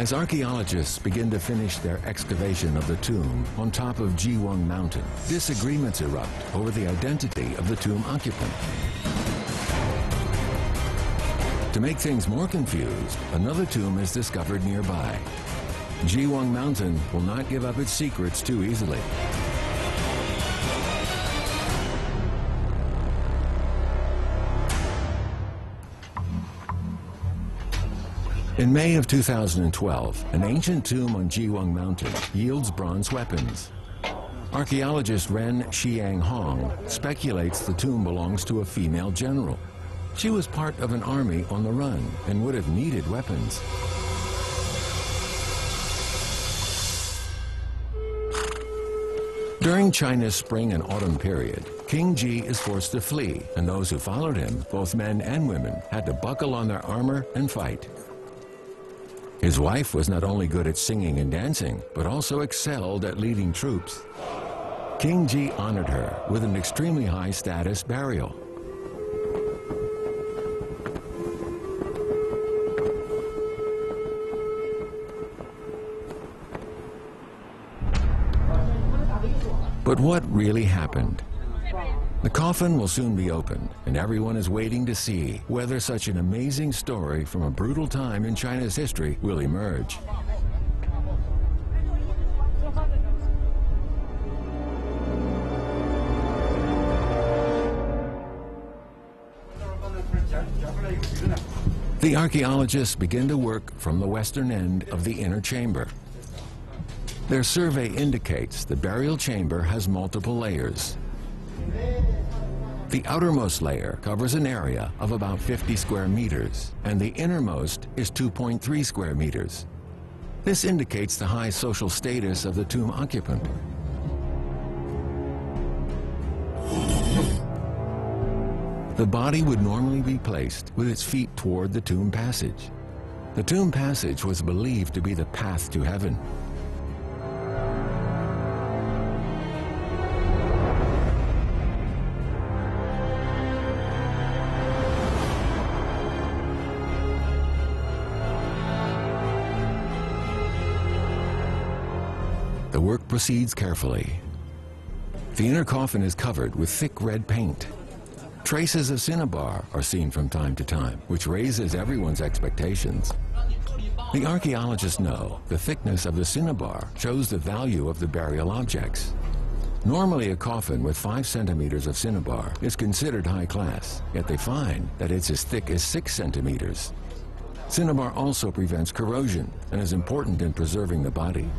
As archaeologists begin to finish their excavation of the tomb on top of Jiwang Mountain, disagreements erupt over the identity of the tomb occupant. To make things more confused, another tomb is discovered nearby. Jiwang Mountain will not give up its secrets too easily. In May of 2012, an ancient tomb on Jiwang Mountain yields bronze weapons. Archaeologist Ren Xianghong speculates the tomb belongs to a female general. She was part of an army on the run and would have needed weapons. During China's Spring and Autumn period, King Ji is forced to flee, and those who followed him, both men and women, had to buckle on their armor and fight. His wife was not only good at singing and dancing, but also excelled at leading troops. King Ji honored her with an extremely high status burial. But what really happened? The coffin will soon be opened, and everyone is waiting to see whether such an amazing story from a brutal time in China's history will emerge. The archaeologists begin to work from the western end of the inner chamber. Their survey indicates the burial chamber has multiple layers. The outermost layer covers an area of about 50 square meters, and the innermost is 2.3 square meters. This indicates the high social status of the tomb occupant. The body would normally be placed with its feet toward the tomb passage. The tomb passage was believed to be the path to heaven. The work proceeds carefully. The inner coffin is covered with thick red paint. Traces of cinnabar are seen from time to time, which raises everyone's expectations. The archaeologists know the thickness of the cinnabar shows the value of the burial objects. Normally, a coffin with 5 centimeters of cinnabar is considered high class, yet they find that it's as thick as 6 centimeters. Cinnabar also prevents corrosion and is important in preserving the body.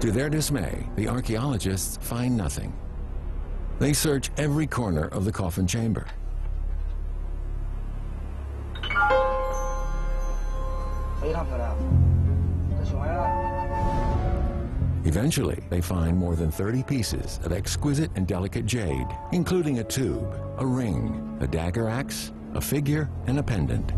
To their dismay, the archaeologists find nothing. They search every corner of the coffin chamber. Eventually, they find more than 30 pieces of exquisite and delicate jade, including a tube, a ring, a dagger axe, a figure, and a pendant.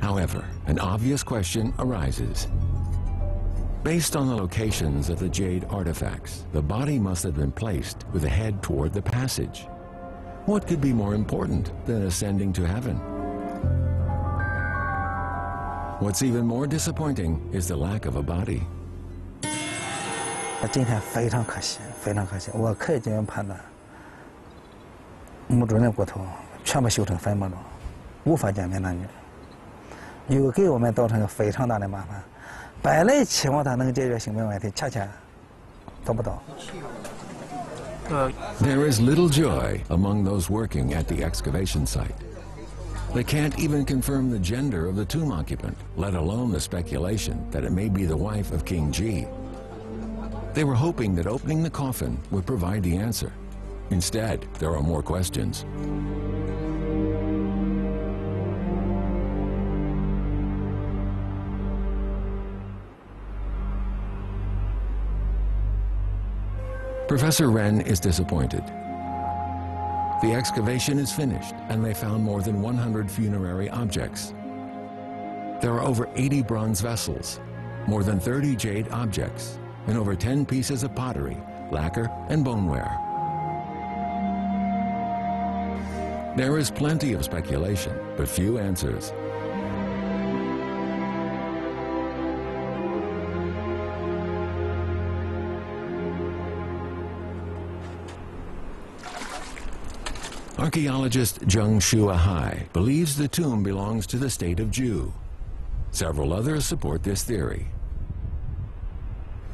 However, an obvious question arises. Based on the locations of the jade artifacts, the body must have been placed with the head toward the passage. What could be more important than ascending to heaven? What's even more disappointing is the lack of a body. There is little joy among those working at the excavation site. They can't even confirm the gender of the tomb occupant, let alone the speculation that it may be the wife of King Ji. They were hoping that opening the coffin would provide the answer. Instead, there are more questions. Professor Ren is disappointed. The excavation is finished, and they found more than 100 funerary objects. There are over 80 bronze vessels, more than 30 jade objects, and over 10 pieces of pottery, lacquer, and boneware. There is plenty of speculation, but few answers. Archaeologist Zheng Shuhai believes the tomb belongs to the state of Ju. Several others support this theory.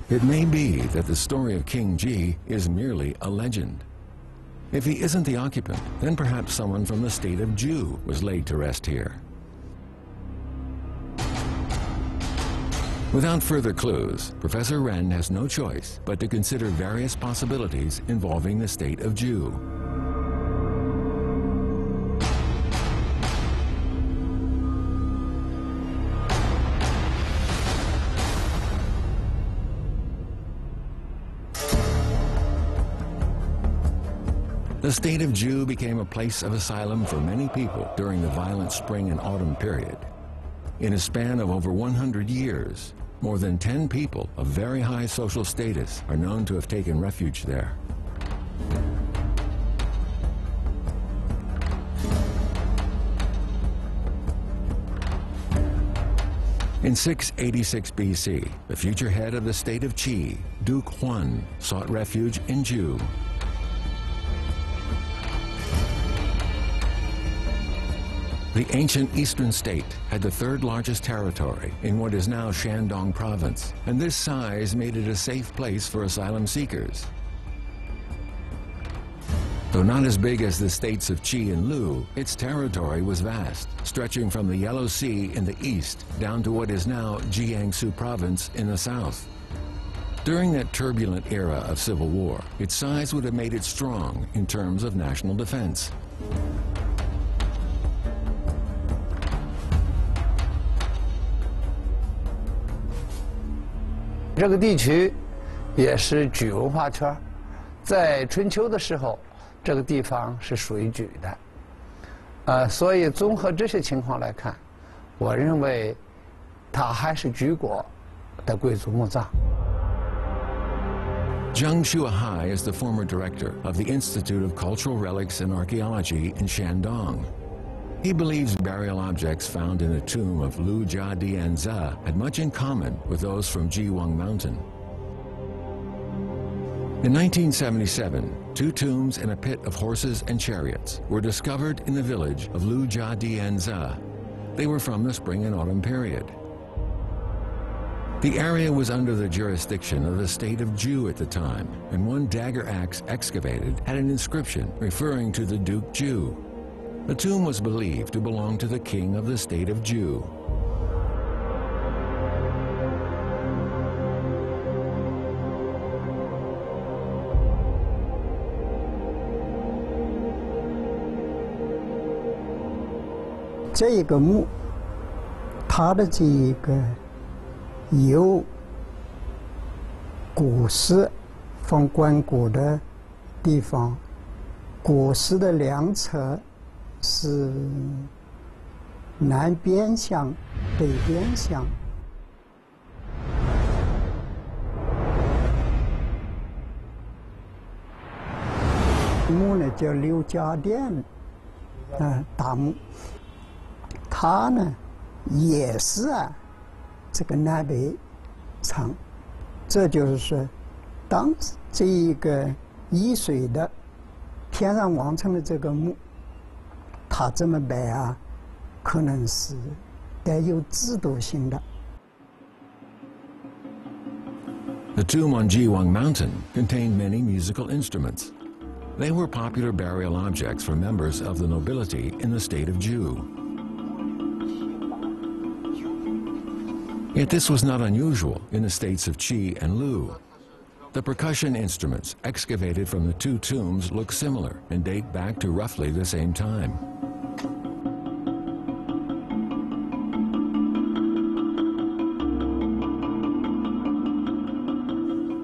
It may be that the story of King Ji is merely a legend. If he isn't the occupant, then perhaps someone from the state of Ju was laid to rest here. Without further clues, Professor Ren has no choice but to consider various possibilities involving the state of Ju. The state of Ju became a place of asylum for many people during the violent Spring and Autumn period. In a span of over 100 years, more than 10 people of very high social status are known to have taken refuge there. In 686 BC, the future head of the state of Qi, Duke Huan, sought refuge in Ju. The ancient eastern state had the third largest territory in what is now Shandong Province, and this size made it a safe place for asylum seekers. Though not as big as the states of Qi and Lu, its territory was vast, stretching from the Yellow Sea in the east down to what is now Jiangsu Province in the south. During that turbulent era of civil war, its size would have made it strong in terms of national defense.这个地区也是莒文化圈，在春秋的时候，这个地方是属于莒的，所以综合这些情况来看，我认为它还是莒国的贵族墓葬。Zheng Shuhai is the former director of the Institute of Cultural Relics and Archaeology in Shandong. He believes burial objects found in the tomb of Lu Jia Dian Za had much in common with those from Jiwang Mountain. In 1977, two tombs and a pit of horses and chariots were discovered in the village of Lu Jia Dian Za. They were from the Spring and Autumn period. The area was under the jurisdiction of the state of Ju at the time, and one dagger axe excavated had an inscription referring to the Duke Ju. The tomb was believed to belong to the king of the state of Ju. This tomb, its由古尸放棺骨的地方，古尸的两侧。 是南边向北边向。墓呢叫刘家店，大墓。它呢也是这个南北长，这就是说，当时这一个沂水的天上王城的这个墓。 它这么摆啊，可能是带有制度性的。The tomb on Jiwang Mountain contained many musical instruments. They were popular burial objects for members of the nobility in the state of Ju. Yet this was not unusual in the states of Qi and Lu. The percussion instruments excavated from the two tombs look similar and date back to roughly the same time.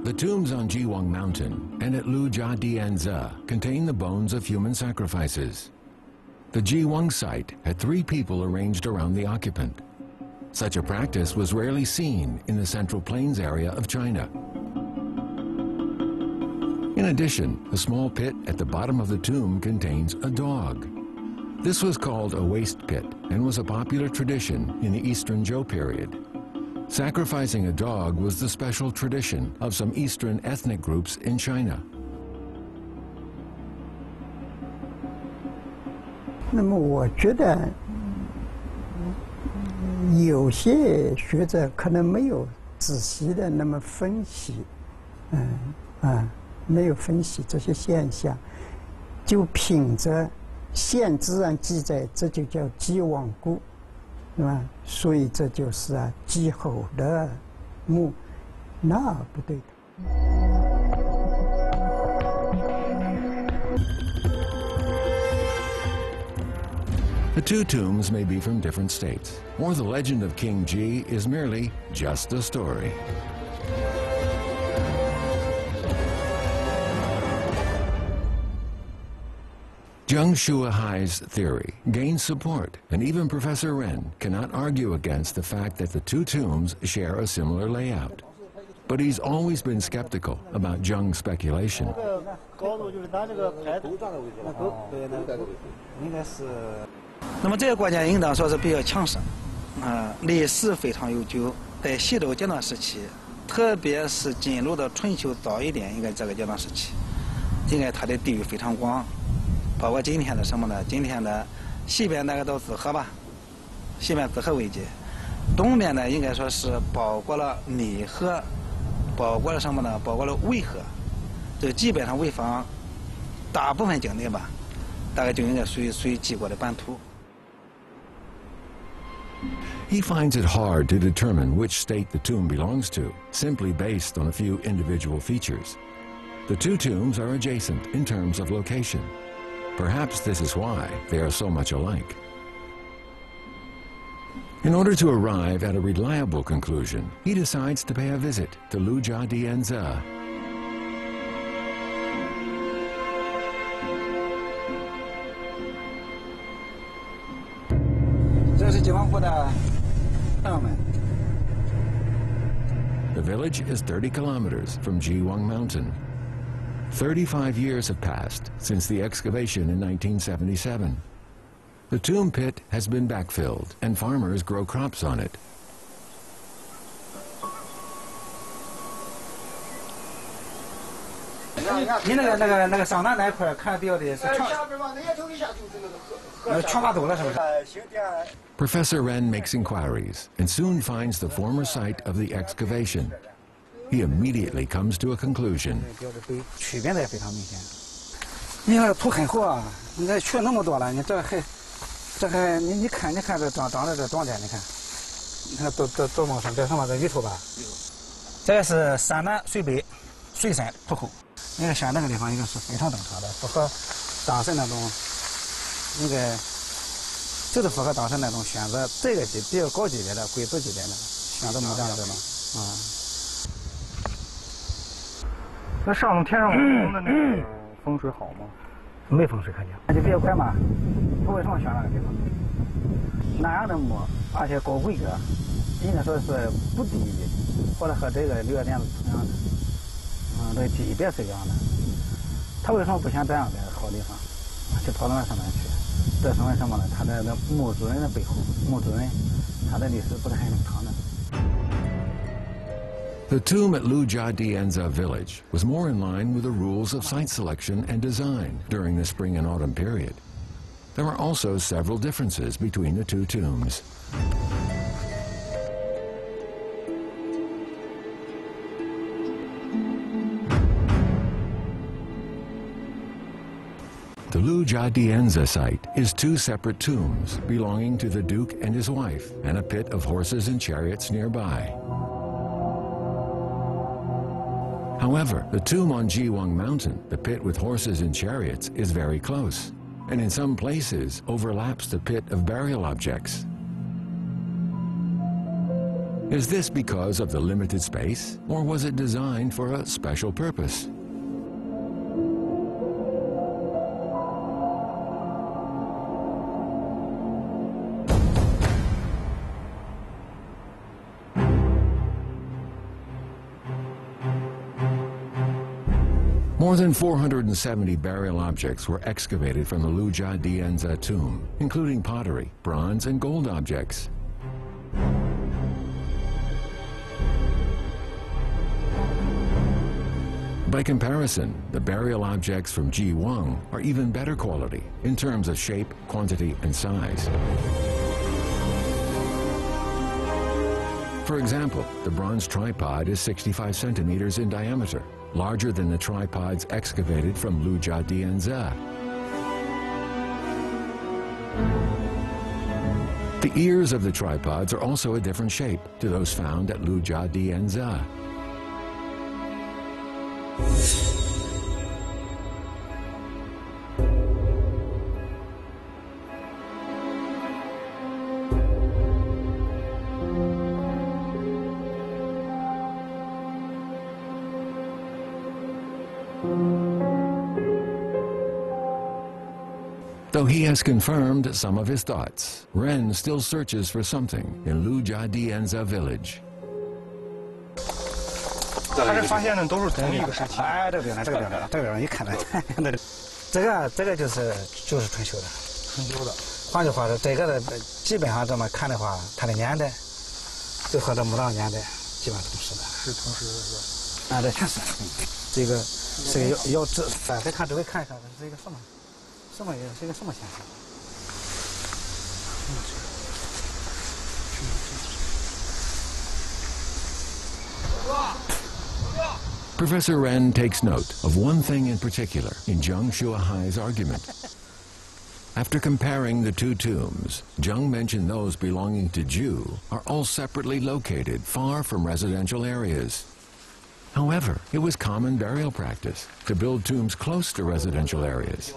The tombs on Jiwang Mountain and at Lu Jia Dian Za contain the bones of human sacrifices. The Jiwang site had three people arranged around the occupant. Such a practice was rarely seen in the Central Plains area of China. In addition, a small pit at the bottom of the tomb contains a dog. This was called a waste pit and was a popular tradition in the Eastern Zhou period. Sacrificing a dog was the special tradition of some Eastern ethnic groups in China. 那么我觉得有些学者可能没有仔细的那么分析，没有分析这些现象，就凭着现自然记载，这就叫既往故，是吧？所以这就是季侯的墓，那不对的。 The two tombs may be from different states, or the legend of King Ji is merely just a story. Jiang Shuhai's theory gains support, and even Professor Ren cannot argue against the fact that the two tombs share a similar layout. But he's always been skeptical about Zheng's speculation. He finds it hard to determine which state the tomb belongs to, simply based on a few individual features. The two tombs are adjacent in terms of location. Perhaps this is why they are so much alike. In order to arrive at a reliable conclusion, he decides to pay a visit to Lu Jia Dian Za. The village is 30 kilometers from Jiwang Mountain. 35 years have passed since the excavation in 1977. The tomb pit has been backfilled, and farmers grow crops on it. Professor Ren makes inquiries and soon finds the former site of the excavation. He immediately comes to a conclusion. The tomb at Lu Jia Dian Za village was more in line with the rules of site selection and design during the Spring and Autumn period. There are also several differences between the two tombs. The Lu Jia Dian Za site is two separate tombs belonging to the Duke and his wife, and a pit of horses and chariots nearby. However, the tomb on Jiwang Mountain, the pit with horses and chariots, is very close, and in some places overlaps the pit of burial objects. Is this because of the limited space, or was it designed for a special purpose? More than 470 burial objects were excavated from the Lu Jia Dian Za tomb, including pottery, bronze, and gold objects. By comparison, the burial objects from Jiwang are even better quality in terms of shape, quantity, and size. For example, the bronze tripod is 65 centimeters in diameter, larger than the tripods excavated from Lu Jia Dian Za. The ears of the tripods are also a different shape to those found at Lu Jia Dian Za. Though he has confirmed some of his thoughts, Ren still searches for something in Lu Jia Dian Za village. 他这发现的都是同一个时期。哎，这表上，这个表上，这个表上一看那这个就是春秋的。春秋的。换句话说，这个的基本上这么看的话，它的年代就和这墓葬年代基本上同时的。是同时的是吧？啊，这确实。这个是要这反着看，只会看一下这是一个什么也是一个什么现象。嗯。 Professor Ren takes note of one thing in particular in Jiang Shuahai's argument. After comparing the two tombs, Zheng mentioned those belonging to Ju are all separately located far from residential areas. However, it was common burial practice to build tombs close to residential areas.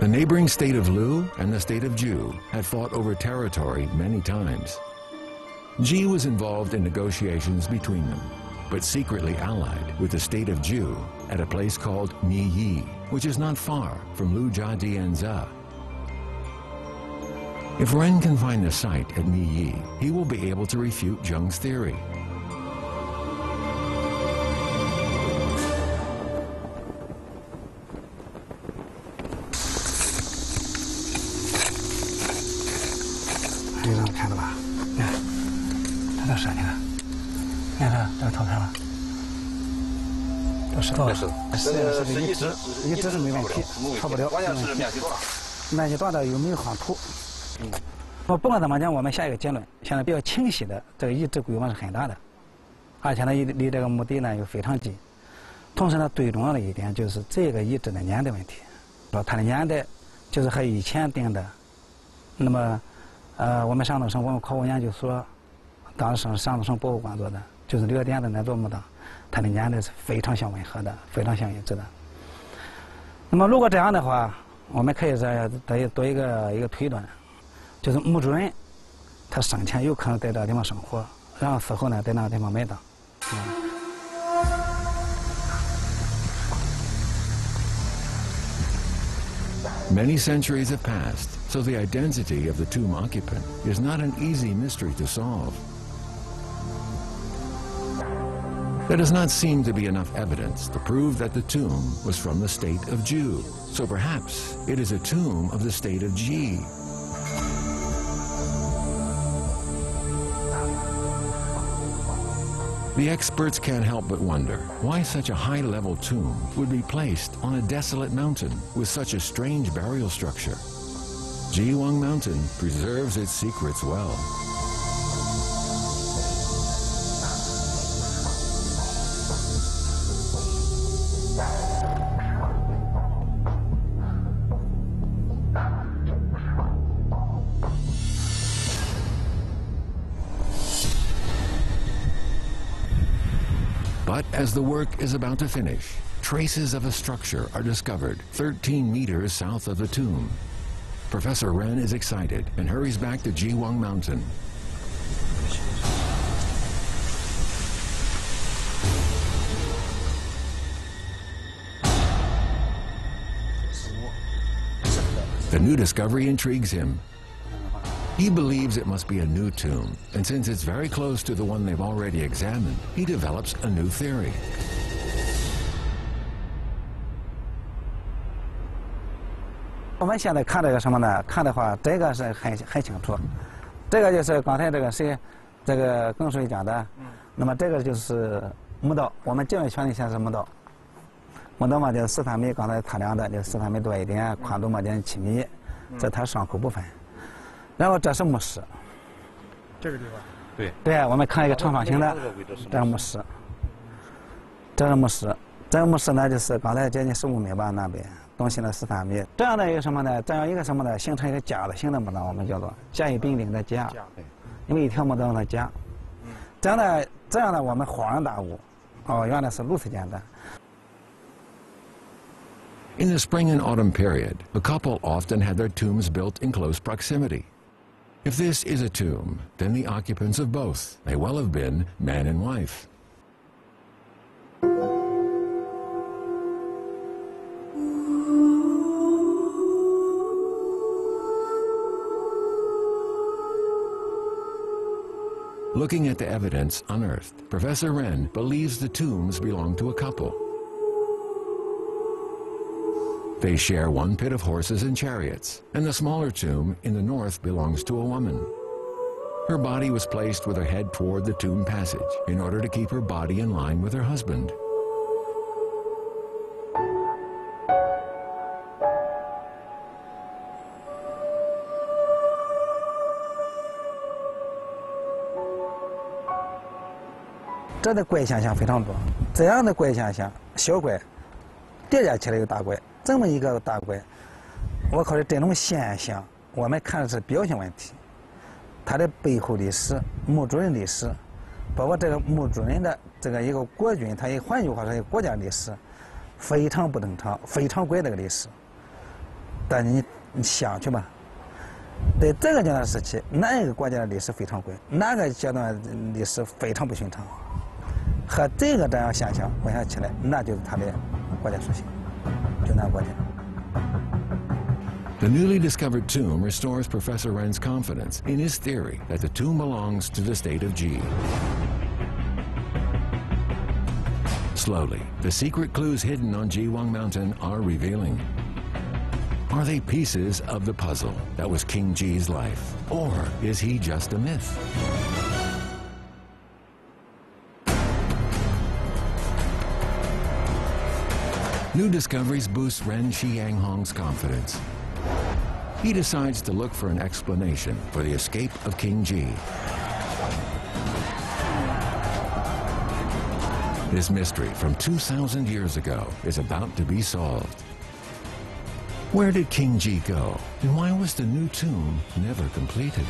The neighboring state of Lu and the state of Ju had fought over territory many times. Ji was involved in negotiations between them, but secretly allied with the state of Ju at a place called Ni Yi, which is not far from Lu Jia Dian Za. If Ren can find the site at Ni Yi, he will be able to refute Zheng's theory. Now, 它的年代是非常相吻合的，非常相一致的。那么，如果这样的话，我们可以得一个推断，就是墓主人他生前有可能在这个地方生活，然后死后呢，在那个地方埋葬。Many centuries have passed, so the identity of the tomb occupant is not an easy mystery to solve. There does not seem to be enough evidence to prove that the tomb was from the state of Ju, so perhaps it is a tomb of the state of Qi. The experts can't help but wonder why such a high-level tomb would be placed on a desolate mountain with such a strange burial structure. Jiwang Mountain preserves its secrets well. But as the work is about to finish, traces of a structure are discovered 13 meters south of the tomb. Professor Ren is excited and hurries back to Jiwang Mountain. The new discovery intrigues him. He believes it must be a new tomb, and since it's very close to the one they've already examined, he develops a new theory. We now look at this. This is 东西呢4.5米，这样的一个什么呢？这样一个什么呢？形成一个甲的形的墓道，我们叫做甲乙丙丁的甲，因为一条墓道的甲。这样呢，我们恍然大悟，哦，原来是如此简单。In the Spring and Autumn period, a couple often had their tombs built in close proximity. If this is a tomb, then the occupants of both may well have been man and wife. Looking at the evidence unearthed, Professor Ren believes the tombs belong to a couple. They share one pit of horses and chariots, and the smaller tomb in the north belongs to a woman. Her body was placed with her head toward the tomb passage in order to keep her body in line with her husband. The怪现象非常多，这样的怪现象，小怪叠加起来有大怪，这么一个大怪，我考虑这种现象，我们看的是表现问题，它的背后历史、墓主人历史，包括这个墓主人的这个一个国君，他也换句话说，一个国家历史非常不正常，非常怪这个历史。但你想去吧，在这个阶段时期，哪一个国家的历史非常怪，哪个阶段历史非常不寻常？ 和这个这样现象混合起来，那就是它的国家属性，就那国家。The newly discovered tomb restores Professor Ren's confidence in his theory that the tomb belongs to the state of Qi. Slowly, the secret clues hidden on Jiwang Mountain are revealing. Are they pieces of the puzzle that was King Ji's life, or is he just a myth? New discoveries boost Ren Xianghong's confidence. He decides to look for an explanation for the escape of King Ji. This mystery from 2,000 years ago is about to be solved. Where did King Ji go, and why was the new tomb never completed?